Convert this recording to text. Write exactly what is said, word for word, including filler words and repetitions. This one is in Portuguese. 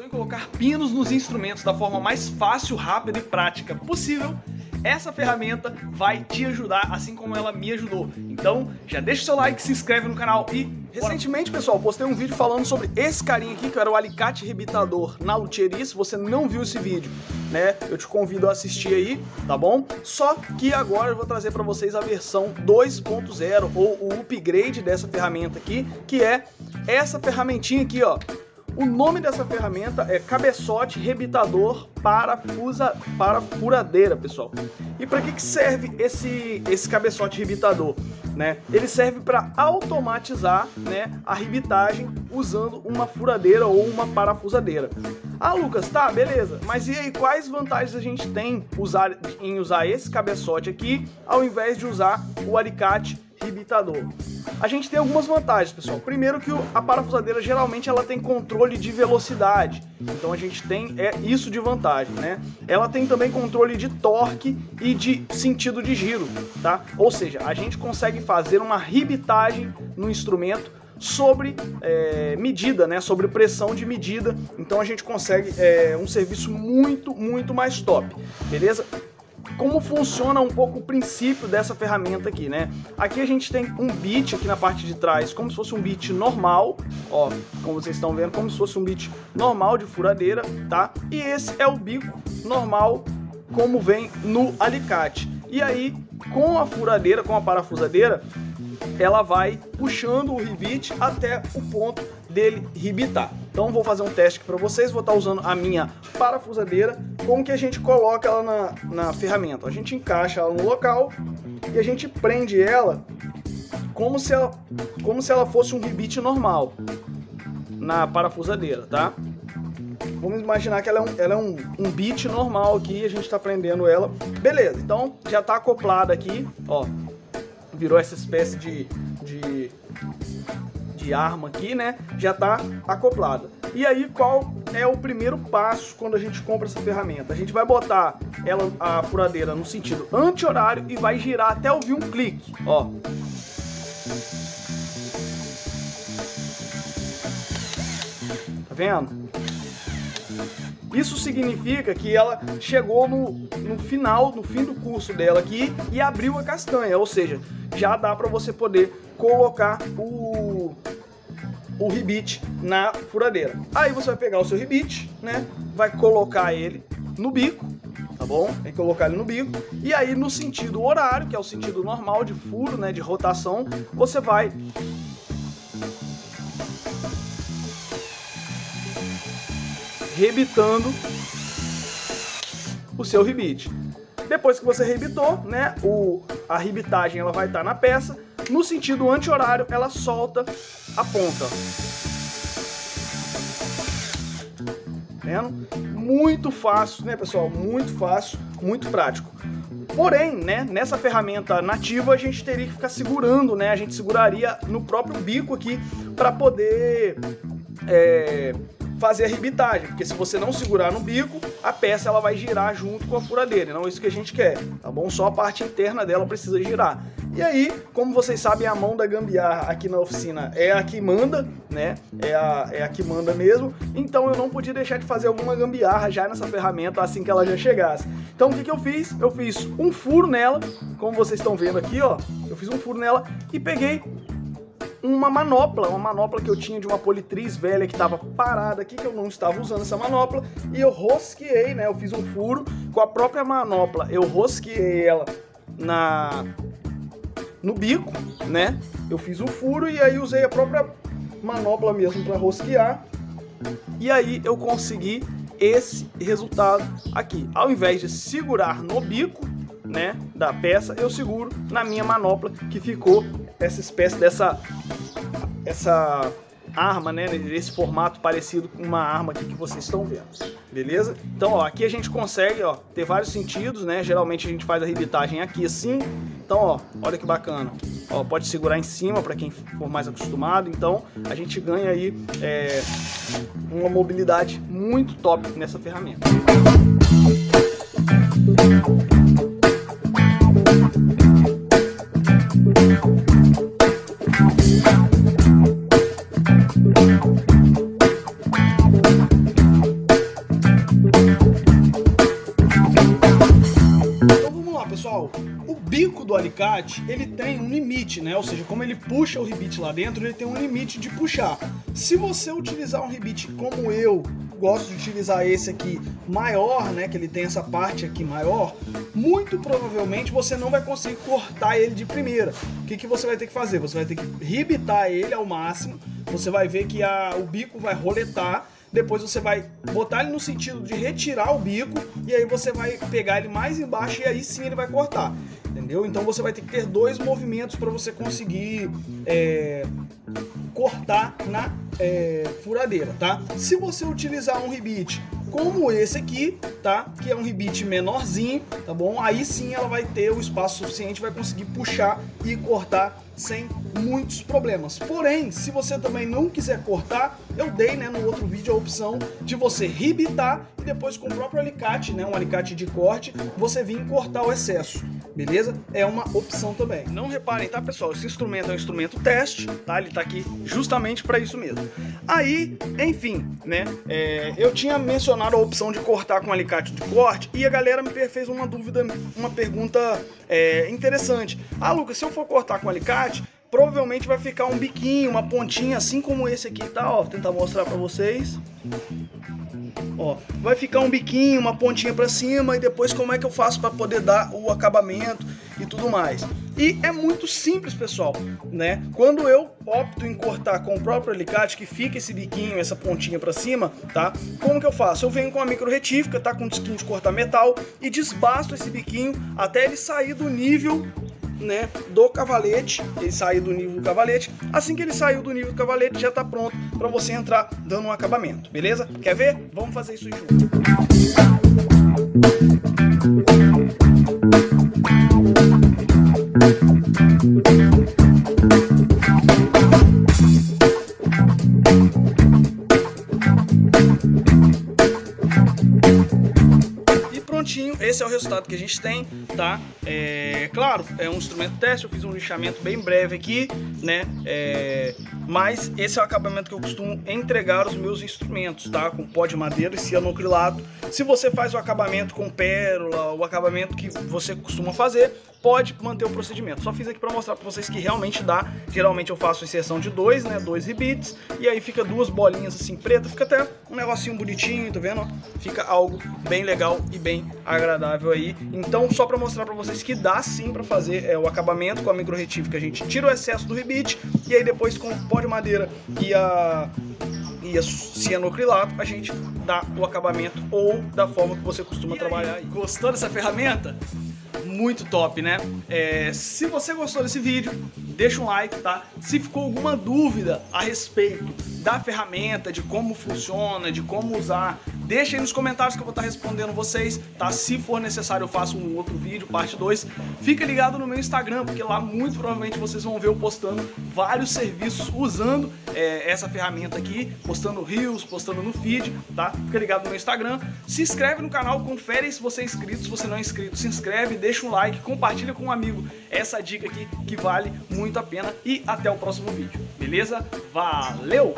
pensou em colocar pinos nos instrumentos da forma mais fácil, rápida e prática possível, essa ferramenta vai te ajudar, assim como ela me ajudou. Então, já deixa o seu like, se inscreve no canal e... Recentemente, pessoal, postei um vídeo falando sobre esse carinha aqui, que era o alicate rebitador na luthieria. Se você não viu esse vídeo, né, eu te convido a assistir aí, tá bom? Só que agora eu vou trazer pra vocês a versão dois ponto zero, ou o upgrade dessa ferramenta aqui, que é essa ferramentinha aqui, ó. O nome dessa ferramenta é cabeçote rebitador parafusa, para furadeira, pessoal. E para que que serve esse, esse cabeçote rebitador, né? Ele serve para automatizar, né, a rebitagem usando uma furadeira ou uma parafusadeira. Ah, Lucas, tá, beleza. Mas e aí, quais vantagens a gente tem usar, em usar esse cabeçote aqui ao invés de usar o alicate rebitador? A gente tem algumas vantagens, pessoal. Primeiro que a parafusadeira geralmente ela tem controle de velocidade, então a gente tem é isso de vantagem, né? Ela tem também controle de torque e de sentido de giro, tá? Ou seja, a gente consegue fazer uma rebitagem no instrumento sobre é, medida, né? Sobre pressão de medida, então a gente consegue é, um serviço muito, muito mais top, beleza? Como funciona um pouco o princípio dessa ferramenta aqui, né? Aqui a gente tem um bit aqui na parte de trás, como se fosse um bit normal, ó, como vocês estão vendo, como se fosse um bit normal de furadeira, tá? E esse é o bico normal, como vem no alicate. E aí, com a furadeira, com a parafusadeira, ela vai puxando o rebite até o ponto dele rebitar. Então vou fazer um teste aqui para vocês, vou estar usando a minha parafusadeira, como que a gente coloca ela na, na ferramenta. A gente encaixa ela no local e a gente prende ela como se ela, como se ela fosse um rebite normal na parafusadeira, tá? Vamos imaginar que ela é um, ela é um, um bit normal aqui e a gente está prendendo ela. Beleza, então já está acoplada aqui, ó. Virou essa espécie de, de, de arma aqui, né? Já tá acoplada. E aí, qual é o primeiro passo quando a gente compra essa ferramenta? A gente vai botar ela, a furadeira no sentido anti-horário e vai girar até ouvir um clique, ó. Tá vendo? Isso significa que ela chegou no, no final, no fim do curso dela aqui e abriu a castanha, ou seja, já dá para você poder colocar o, o rebite na furadeira. Aí você vai pegar o seu rebite, né? Vai colocar ele no bico, tá bom? Tem que colocar ele no bico. E aí no sentido horário, que é o sentido normal de furo, né? De rotação, você vai... rebitando o seu rebite. Depois que você rebitou, né, o, a rebitagem ela vai estar na peça. No sentido anti-horário, ela solta a ponta. Tá vendo? Muito fácil, né, pessoal? Muito fácil, muito prático. Porém, né, nessa ferramenta nativa a gente teria que ficar segurando, né? A gente seguraria no próprio bico aqui para poder é, fazer a rebitagem, porque se você não segurar no bico, a peça ela vai girar junto com a furadeira, não é isso que a gente quer, tá bom? Só a parte interna dela precisa girar. E aí, como vocês sabem, a mão da gambiarra aqui na oficina é a que manda, né? É a, é a que manda mesmo, então eu não podia deixar de fazer alguma gambiarra já nessa ferramenta assim que ela já chegasse. Então o que que eu fiz? Eu fiz um furo nela, como vocês estão vendo aqui, ó, eu fiz um furo nela e peguei uma manopla, uma manopla que eu tinha de uma politriz velha que estava parada aqui, que eu não estava usando essa manopla, e eu rosqueei, né, eu fiz um furo com a própria manopla, eu rosqueei ela na, no bico, né, eu fiz um furo e aí usei a própria manopla mesmo para rosquear, e aí eu consegui esse resultado aqui. Ao invés de segurar no bico, né, da peça, eu seguro na minha manopla, que ficou essa espécie dessa essa arma, né, nesse formato parecido com uma arma aqui que vocês estão vendo, beleza? Então, ó, aqui a gente consegue, ó, ter vários sentidos, né? Geralmente a gente faz a rebitagem aqui assim. Então, ó, olha que bacana, ó, pode segurar em cima para quem for mais acostumado. Então a gente ganha aí é, uma mobilidade muito top nessa ferramenta. Thank you. pessoal, o bico do alicate, ele tem um limite, né? Ou seja, como ele puxa o ribite lá dentro, ele tem um limite de puxar. Se você utilizar um ribite como eu gosto de utilizar, esse aqui maior, né, que ele tem essa parte aqui maior, muito provavelmente você não vai conseguir cortar ele de primeira. O que que você vai ter que fazer? Você vai ter que ribitar ele ao máximo, você vai ver que a, o bico vai roletar. Depois você vai botar ele no sentido de retirar o bico e aí você vai pegar ele mais embaixo e aí sim ele vai cortar, entendeu? Então você vai ter que ter dois movimentos para você conseguir é, cortar na é, furadeira, tá? Se você utilizar um ribite como esse aqui, tá? Que é um ribite menorzinho, tá bom? Aí sim ela vai ter o espaço suficiente, vai conseguir puxar e cortar sem muitos problemas. Porém, se você também não quiser cortar, eu dei, né, no outro vídeo a opção de você ribitar e depois com o próprio alicate, né, um alicate de corte, você vir cortar o excesso, beleza? É uma opção também. Não reparem, tá, pessoal? Esse instrumento é um instrumento teste, tá? Ele tá aqui justamente para isso mesmo. Aí, enfim, né, é, eu tinha mencionado a opção de cortar com alicate de corte e a galera me fez uma dúvida, uma pergunta é, interessante. Ah, Lucas, se eu for cortar com alicate, provavelmente vai ficar um biquinho, uma pontinha, assim como esse aqui, tá? Ó, vou tentar mostrar pra vocês. Ó, vai ficar um biquinho, uma pontinha pra cima e depois como é que eu faço pra poder dar o acabamento e tudo mais. E é muito simples, pessoal, né? Quando eu opto em cortar com o próprio alicate, que fica esse biquinho, essa pontinha pra cima, tá? Como que eu faço? Eu venho com a micro retífica, tá? Com um disquinho de cortar metal e desbasto esse biquinho até ele sair do nível, né, do cavalete. Ele sair do nível do cavalete. Assim que ele saiu do nível do cavalete, já tá pronto pra você entrar dando um acabamento, beleza? Quer ver? Vamos fazer isso junto. Esse é o resultado que a gente tem, tá? É claro, é um instrumento teste, eu fiz um lixamento bem breve aqui, né? É, mas esse é o acabamento que eu costumo entregar os meus instrumentos, tá? Com pó de madeira e cianocrilato. Se você faz o acabamento com pérola, o acabamento que você costuma fazer, pode manter o procedimento. Só fiz aqui para mostrar para vocês que realmente dá. Geralmente eu faço inserção de dois, né? Dois ribites, e aí fica duas bolinhas assim pretas, fica até um negocinho bonitinho, tá vendo? Fica algo bem legal e bem agradável. Aí. Então, só para mostrar para vocês que dá sim para fazer é, o acabamento com a micro retífica, a gente tira o excesso do ribite e aí depois com o pó de madeira e a, e a cianocrilato a gente dá o acabamento ou da forma que você costuma e trabalhar. Aí, gostou dessa ferramenta? Muito top, né? É, se você gostou desse vídeo, deixa um like, tá? Se ficou alguma dúvida a respeito da ferramenta, de como funciona, de como usar, deixa aí nos comentários que eu vou estar respondendo vocês, tá? Se for necessário eu faço um outro vídeo, parte dois. Fica ligado no meu Instagram, porque lá muito provavelmente vocês vão ver eu postando vários serviços usando é, essa ferramenta aqui, postando reels, postando no feed, tá? Fica ligado no meu Instagram. Se inscreve no canal, confere se você é inscrito, se você não é inscrito, se inscreve, deixa um like, compartilha com um amigo essa dica aqui que vale muito a pena e até o próximo vídeo, beleza? Valeu!